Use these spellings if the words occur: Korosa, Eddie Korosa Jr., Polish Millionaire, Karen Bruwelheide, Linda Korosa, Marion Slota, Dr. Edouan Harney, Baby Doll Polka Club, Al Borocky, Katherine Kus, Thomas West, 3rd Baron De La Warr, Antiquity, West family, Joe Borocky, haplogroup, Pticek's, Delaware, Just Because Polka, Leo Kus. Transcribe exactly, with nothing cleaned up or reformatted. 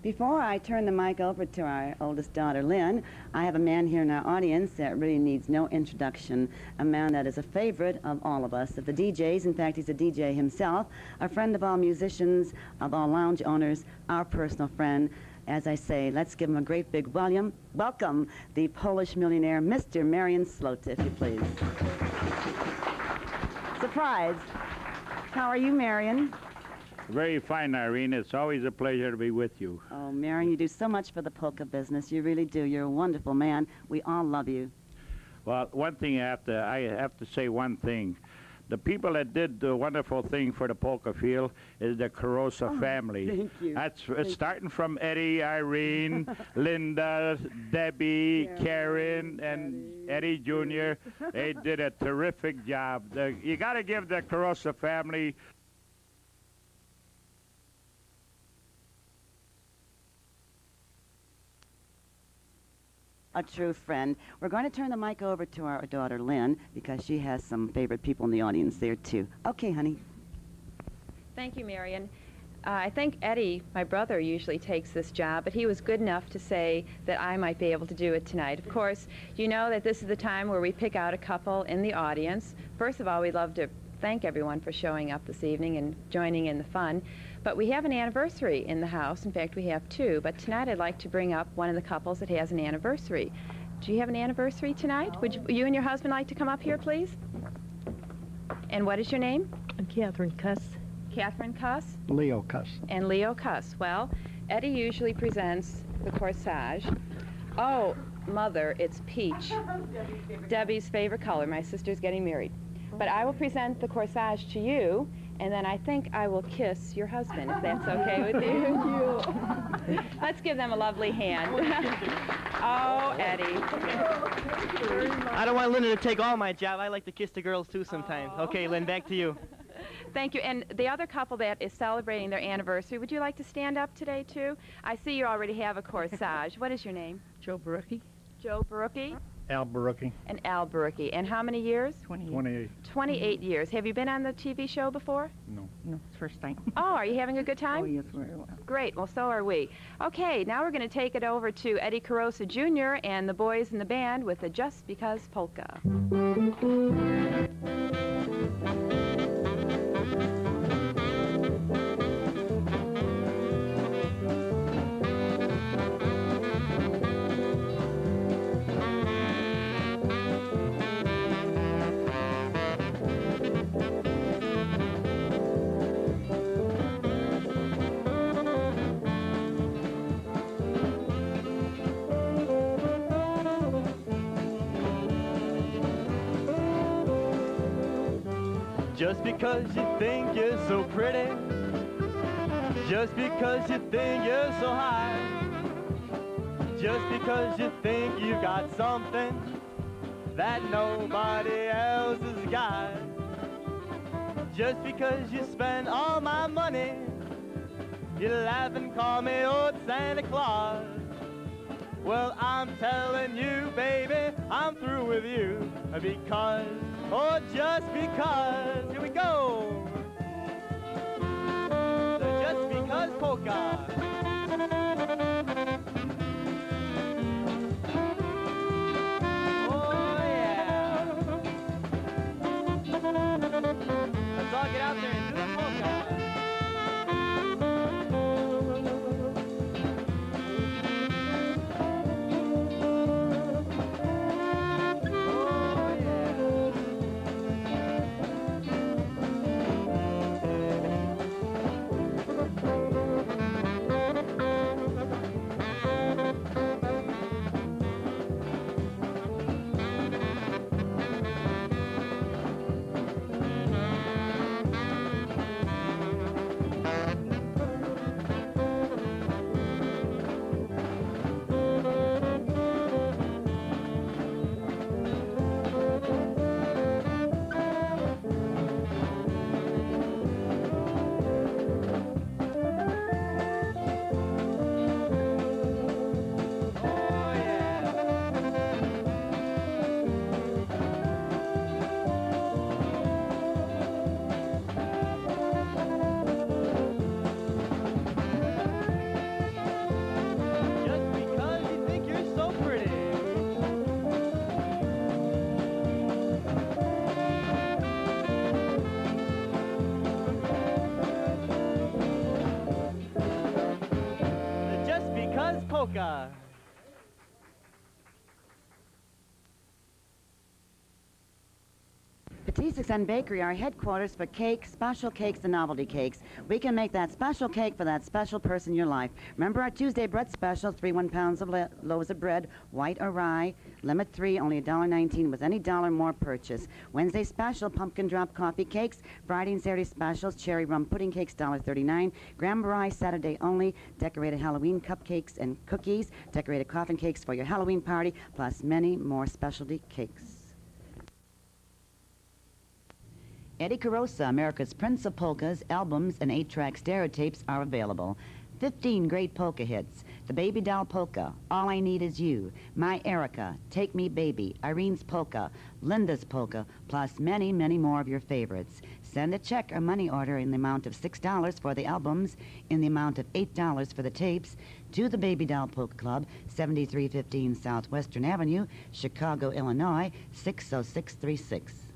Before I turn the mic over to our oldest daughter, Lynn, I have a man here in our audience that really needs no introduction, a man that is a favorite of all of us, of the D Js. In fact, he's a D J himself, a friend of all musicians, of all lounge owners, our personal friend. As I say, let's give him a great big volume. Welcome the Polish millionaire, Mister Marion Slota, if you please. Surprise. How are you, Marion? Very fine, Irene. It's always a pleasure to be with you. Oh, Marion, you do so much for the polka business. You really do. You're a wonderful man. We all love you. Well, one thing I have to, I have to say one thing. The people that did the wonderful thing for the polka field is the Korosa oh, family. Thank you. That's thank starting you. From Eddie, Irene, Linda, Debbie, Karen, Karen and Eddie, Eddie Junior They did a terrific job. The, you got to give the Korosa family... a true friend. We're going to turn the mic over to our daughter, Lynn, because she has some favorite people in the audience there, too. Okay, honey. Thank you, Marion. Uh, I think Eddie, my brother, usually takes this job, but he was good enough to say that I might be able to do it tonight. Of course, you know that this is the time where we pick out a couple in the audience. First of all, we'd love to thank everyone for showing up this evening and joining in the fun. But we have an anniversary in the house. In fact, we have two. But tonight I'd like to bring up one of the couples that has an anniversary. Do you have an anniversary tonight? Oh. Would you, you and your husband like to come up here, please? And what is your name? I'm Katherine Kus. Katherine Kus? Leo Kus. And Leo Kus. Well, Eddie usually presents the corsage. Oh, mother, it's peach. Debbie's favorite color. My sister's getting married. But I will present the corsage to you, and then I think I will kiss your husband, if that's okay with you. Thank you. Let's give them a lovely hand. Oh, Eddie. Thank you very much. I don't want Linda to take all my job. I like to kiss the girls, too, sometimes. Oh. Okay, Lynn, back to you. Thank you. And the other couple that is celebrating their anniversary, would you like to stand up today, too? I see you already have a corsage. What is your name? Joe Borocky. Joe Borocky. Al Borocky. And Al Borocky. And how many years? twenty-eight. twenty-eight. twenty-eight years. Have you been on the T V show before? No. No, it's first time. Oh, are you having a good time? Oh, yes, very well. Great. Well, so are we. Okay, now we're going to take it over to Eddie Korosa Junior and the boys in the band with the Just Because Polka. Just because you think you're so pretty, just because you think you're so high, just because you think you got something that nobody else has got, just because you spend all my money, you laugh and call me old Santa Claus. Well, I'm telling you, baby, I'm through with you because... oh, just because. Here we go. The Just Because Polka. Oh, yeah. Let's all get out there and do the polka. Polka. Pticek's and Bakery are headquarters for cakes, special cakes, and novelty cakes. We can make that special cake for that special person in your life. Remember our Tuesday bread special, three one-pounds of loaves of bread, white or rye, limit three, only one dollar nineteen with any dollar more purchase. Wednesday special, pumpkin drop coffee cakes. Friday and Saturday specials, cherry rum pudding cakes, one dollar thirty-nine. Graham rye, Saturday only. Decorated Halloween cupcakes and cookies. Decorated coffin cakes for your Halloween party, plus many more specialty cakes. Eddie Korosa, America's Prince of Polkas, albums and eight-track stereotapes are available. fifteen great polka hits. The Baby Doll Polka, All I Need Is You, My Erica, Take Me Baby, Irene's Polka, Linda's Polka, plus many, many more of your favorites. Send a check or money order in the amount of six dollars for the albums, in the amount of eight dollars for the tapes, to the Baby Doll Polka Club, seventy-three fifteen Southwestern Avenue, Chicago, Illinois, six oh six three six.